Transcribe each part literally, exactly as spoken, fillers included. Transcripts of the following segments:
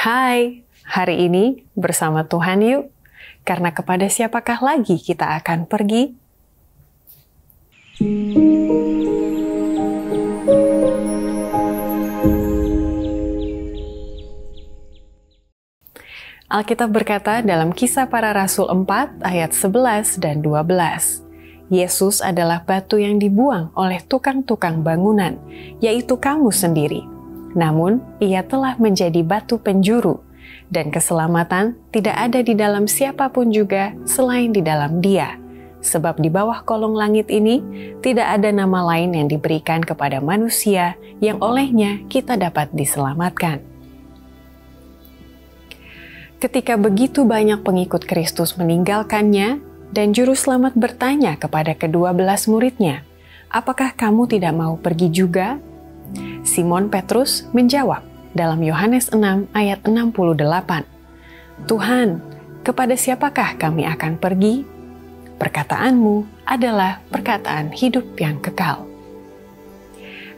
Hai, hari ini bersama Tuhan yuk, karena kepada siapakah lagi kita akan pergi? Alkitab berkata dalam Kisah Para Rasul empat ayat sebelas dan dua belas, Yesus adalah batu yang dibuang oleh tukang-tukang bangunan, yaitu kamu sendiri. Namun, ia telah menjadi batu penjuru, dan keselamatan tidak ada di dalam siapapun juga selain di dalam Dia. Sebab di bawah kolong langit ini, tidak ada nama lain yang diberikan kepada manusia yang olehnya kita dapat diselamatkan. Ketika begitu banyak pengikut Kristus meninggalkannya, dan Juru Selamat bertanya kepada kedua belas muridnya, "Apakah kamu tidak mau pergi juga?" Simon Petrus menjawab dalam Yohanes enam ayat enam puluh delapan, "Tuhan, kepada siapakah kami akan pergi? Perkataanmu adalah perkataan hidup yang kekal."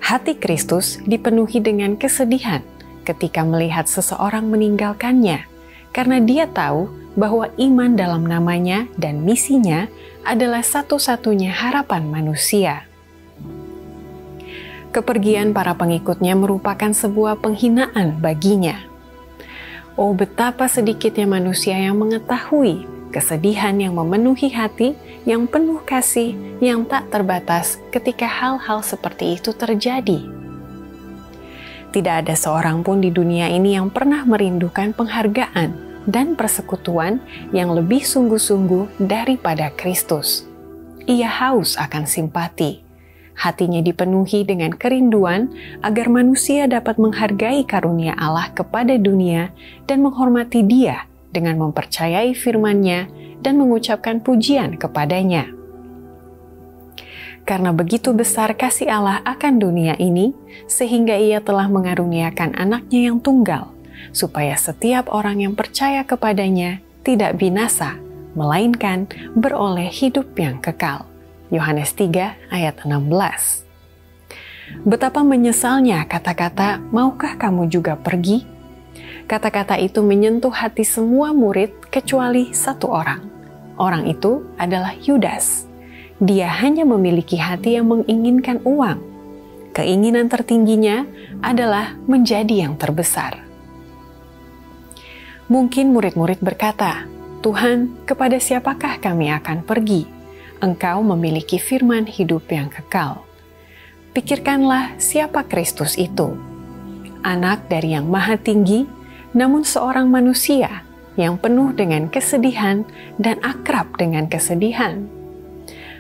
Hati Kristus dipenuhi dengan kesedihan ketika melihat seseorang meninggalkannya, karena Dia tahu bahwa iman dalam namanya dan misinya adalah satu-satunya harapan manusia. Kepergian para pengikutnya merupakan sebuah penghinaan baginya. Oh, betapa sedikitnya manusia yang mengetahui kesedihan yang memenuhi hati, yang penuh kasih, yang tak terbatas ketika hal-hal seperti itu terjadi. Tidak ada seorang pun di dunia ini yang pernah merindukan penghargaan dan persekutuan yang lebih sungguh-sungguh daripada Kristus. Ia haus akan simpati. Hatinya dipenuhi dengan kerinduan agar manusia dapat menghargai karunia Allah kepada dunia dan menghormati Dia dengan mempercayai firman-Nya dan mengucapkan pujian kepadanya. Karena begitu besar kasih Allah akan dunia ini, sehingga Ia telah mengaruniakan anaknya yang tunggal, supaya setiap orang yang percaya kepadanya tidak binasa, melainkan beroleh hidup yang kekal. Yohanes tiga ayat enam belas. Betapa menyesalnya kata-kata, "Maukah kamu juga pergi?" Kata-kata itu menyentuh hati semua murid kecuali satu orang. Orang itu adalah Yudas. Dia hanya memiliki hati yang menginginkan uang. Keinginan tertingginya adalah menjadi yang terbesar. Mungkin murid-murid berkata, "Tuhan, kepada siapakah kami akan pergi? Engkau memiliki firman hidup yang kekal." Pikirkanlah siapa Kristus itu. Anak dari yang maha tinggi, namun seorang manusia yang penuh dengan kesedihan dan akrab dengan kesedihan.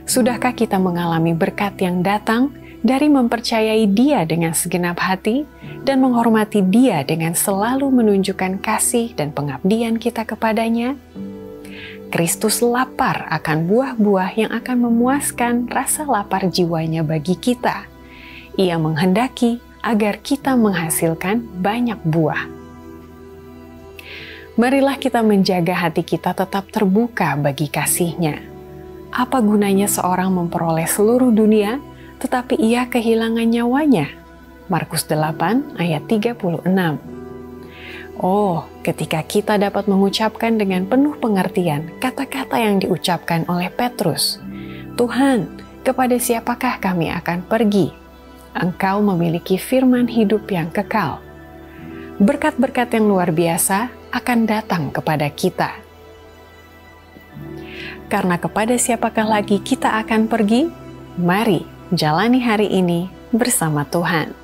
Sudahkah kita mengalami berkat yang datang dari mempercayai Dia dengan segenap hati dan menghormati Dia dengan selalu menunjukkan kasih dan pengabdian kita kepadanya? Kristus lapar akan buah-buah yang akan memuaskan rasa lapar jiwanya bagi kita. Ia menghendaki agar kita menghasilkan banyak buah. Marilah kita menjaga hati kita tetap terbuka bagi kasih-Nya. Apa gunanya seorang memperoleh seluruh dunia, tetapi ia kehilangan nyawanya? Markus delapan ayat tiga puluh enam. Oh, ketika kita dapat mengucapkan dengan penuh pengertian kata-kata yang diucapkan oleh Petrus, "Tuhan, kepada siapakah kami akan pergi? Engkau memiliki firman hidup yang kekal." Berkat-berkat yang luar biasa akan datang kepada kita. Karena kepada siapakah lagi kita akan pergi? Mari jalani hari ini bersama Tuhan.